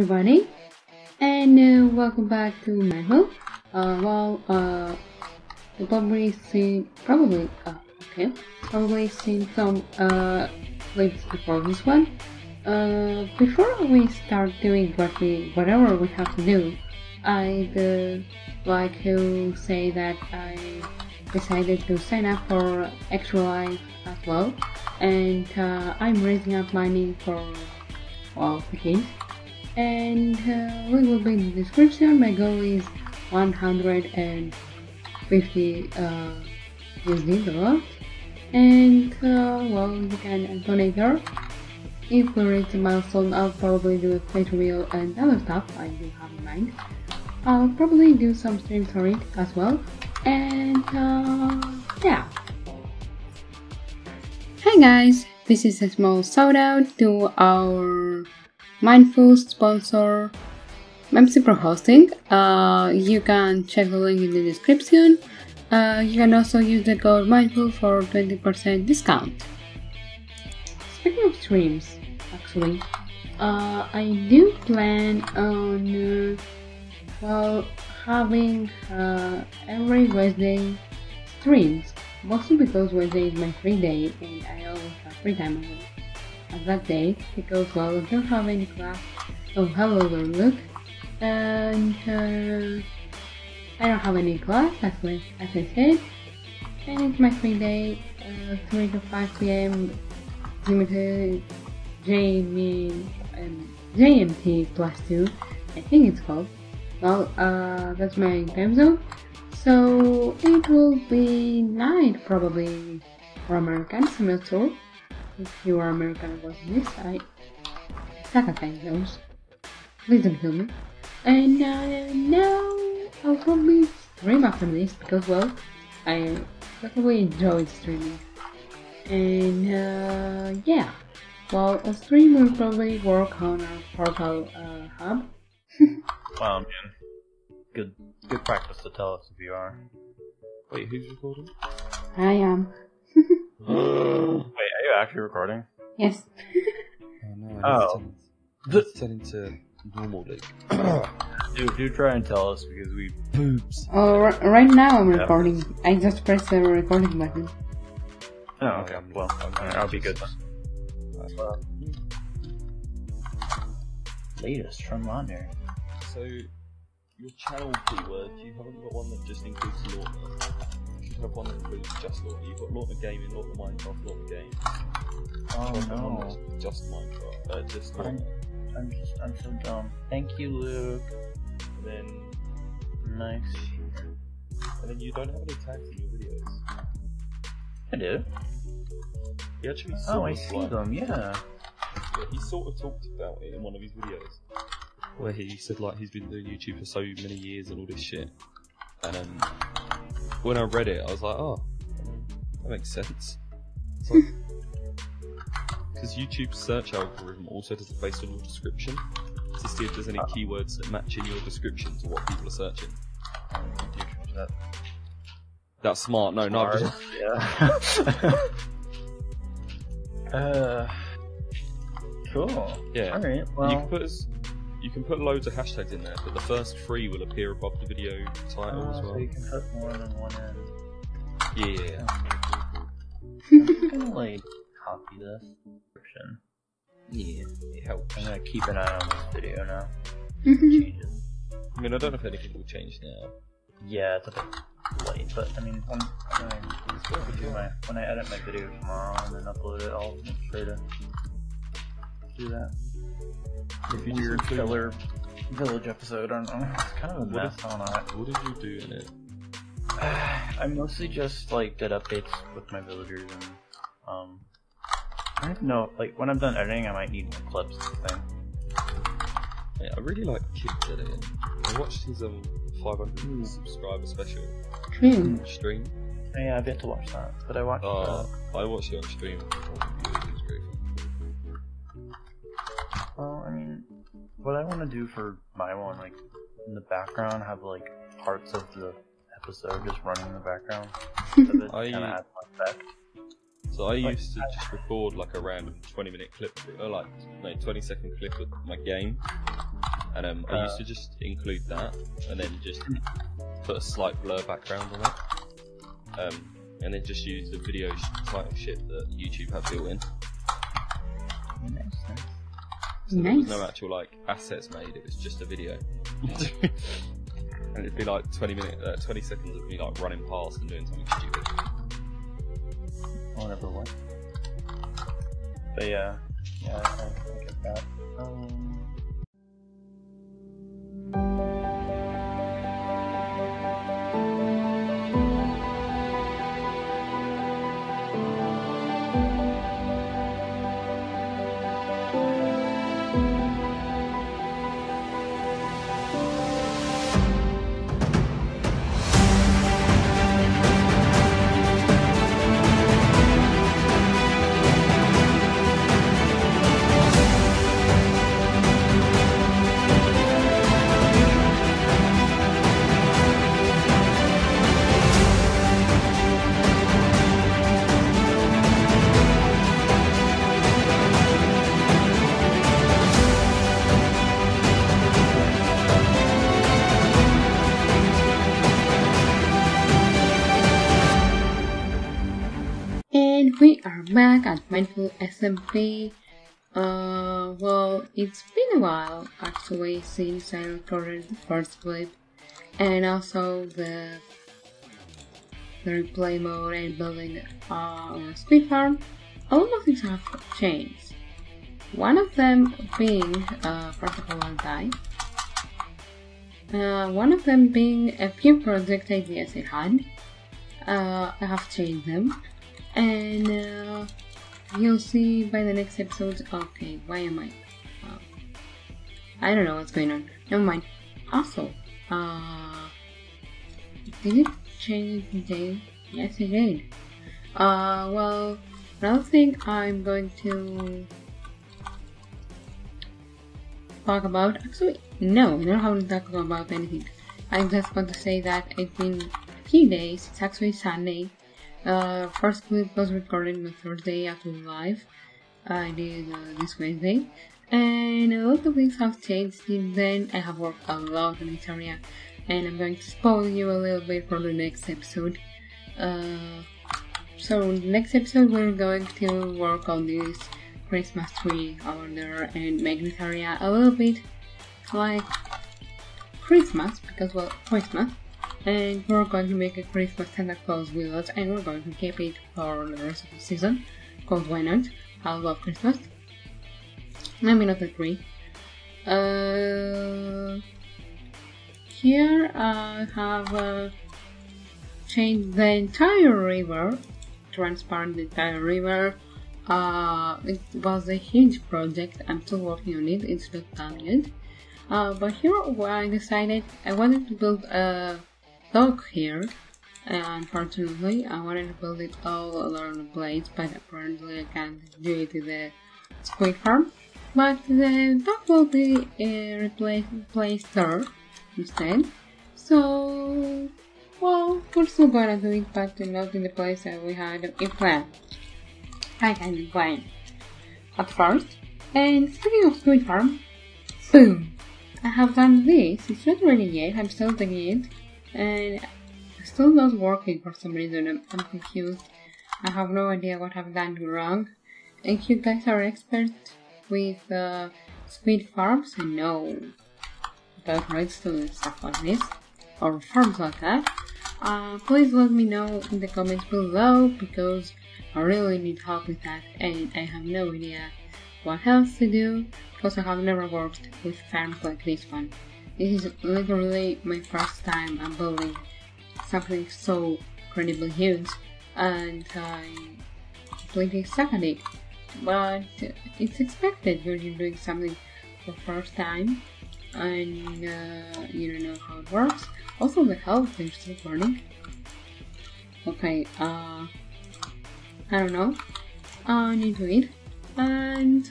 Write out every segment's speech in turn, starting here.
everybody, and welcome back to Mindful. You've probably seen some clips before this one. Before we start doing whatever we have to do, I'd like to say that I decided to sign up for Extra Life as well, and I'm raising up money for, well, the kids, and link will be in the description. My goal is 150 USD dollars, and well, you can donate there. If we reach a milestone, I'll probably do a plate reel and other stuff I do have in mind. I'll probably do some streams for it as well, and yeah. Hi guys, this is a small shout out to our Mindful sponsor, MCProHosting. You can check the link in the description. You can also use the code Mindful for 20% discount. Speaking of streams, actually, I do plan on well, having every Wednesday streams, mostly because Wednesday is my free day and I always have free time on that day because, well, I don't have any class. Oh, hello there, look, and I don't have any class, as I said, and it's my free day, 3 to 5 p.m. GMT plus 2, I think it's called. Well, that's my time zone, so it will be night probably for Americans. I'm not sure if you are American watching this. I suck at time zones. Please don't kill me. And now I'll probably stream after this because, well, I definitely enjoyed streaming. And yeah, well, a stream will probably work on our portal hub. Wow, man. Good practice to tell us if you are. Wait, who's recording? I am. Wait, are you actually recording? Yes. Oh, no, it's turning to normal, dude. Do try and tell us because we boobs. Oh, right now I'm recording. I just pressed the recording button. Oh, okay. Well, I'll be good then. Latest from Lautner. So, your channel keyword, you haven't got one that just includes Lautner. You should have one that includes just Lautner. You've got Lautner Gaming, Lautner Minecraft, Lautner Game. Oh no. Just Minecraft. Just Lautner. I'm so dumb. Thank you, Luke. And then, nice. And then you don't have any tags in your videos. I do. You actually saw them, yeah. Yeah, he sort of talked about it in one of his videos, where he said, like, he's been doing YouTube for so many years and all this shit, and when I read it I was like, oh, that makes sense. It's like, because YouTube's search algorithm also does it based on your description to see if there's any keywords that match in your description to what people are searching. That's smart. No, not yeah. Cool. Yeah. All right. Well, you can put loads of hashtags in there, but the first three will appear above the video title as well. So you can put more than one in. Yeah. I'm gonna like copy this description. Yeah. It helps. I'm gonna keep an eye on this video now. Changes. I mean, I don't know if anything will change now. Yeah, it's a bit late, but I mean, when I edit my video tomorrow and then upload it, I'll make sure to do that. If you do your killer village episode, I don't know, it's kind of a mess on that. What did you do in it? I mostly just, like, did updates with my villagers and, I don't know, like, when I'm done editing, I might need more clips and things. Yeah, I really like Kid's editing. I watched his, 500 subscriber special stream. Oh, yeah, I've yet to watch that, but I watched that. I watched it on stream. It was great. Well, I mean, what I want to do for my one, like, in the background, have, like, parts of the episode just running in the background. So I used to just record, like, a random 20-minute clip, or, like, no, 20-second clip of my game. And I used to just include that and then just put a slight blur background on it. And then just use the video type shit that YouTube have built in. Nice. So there was no actual like assets made, it was just a video. And it'd be like 20 seconds of me like running past and doing something stupid. Or everyone. But yeah, I get that. And we are back at Mindful SMP. Well, it's been a while actually since I recorded the first clip, and also the replay mode and building on a speed farm. A lot of things have changed. One of them being, first of all, I'll die. One of them being a few project ideas I had. I have changed them. And you'll see by the next episode. Okay, why am I? I don't know what's going on. Never mind. Also, did it change the day? Yes, it did. Well, another thing I'm going to talk about. Actually, no, I don't have to talk about anything. I'm just going to say that it's been a few days. It's actually Sunday. First clip was recorded on Thursday after live. I did this Wednesday, and a lot of things have changed since then. I have worked a lot in this area, and I'm going to spoil you a little bit for the next episode. So in the next episode we're going to work on this Christmas tree over there and make this area a little bit like Christmas, because well, Christmas. And we're going to make a Christmas Santa Claus village, and we're going to keep it for the rest of the season, because why not? I love Christmas. I mean, not a tree. Here I have changed the entire river, transparent the entire river. It was a huge project, I'm still working on it, it's not done yet. But here I decided I wanted to build a dock here, and unfortunately I wanted to build it all along the place, but apparently I can't do it with the squid farm. But the dock will be replaced there instead. So, well, we're still gonna do it, but not in the place that we had a plan. I kind of plan at first. And speaking of squid farm, boom! I have done this. It's not ready yet. I'm still doing it. And it's still not working for some reason. I'm confused. I have no idea what I've done wrong. And you guys are experts with squid farms, I know about redstone and stuff like this, or farms like that. Please let me know in the comments below, because I really need help with that, and I have no idea what else to do, because I have never worked with farms like this one. This is literally my first time I'm building something so incredibly huge, and I completely suck at it. But it's expected when you're doing something for first time, and you don't know how it works. Also the health, they're still burning. Okay, I don't know, I need to eat. And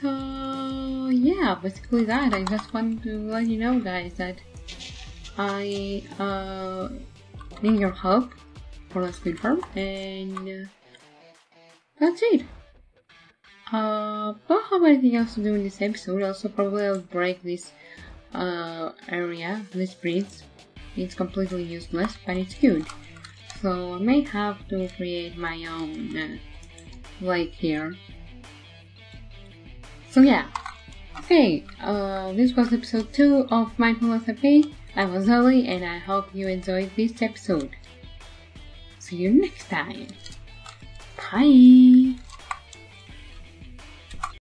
yeah, basically that. I just want to let you know guys that I need your help for the squid farm, and that's it. I don't have anything else to do in this episode. Also probably I'll break this area, this bridge, it's completely useless, but it's good. So I may have to create my own lake here. So yeah, okay, this was episode 2 of Mindful SMP. I was Oli, and I hope you enjoyed this episode. See you next time. Bye!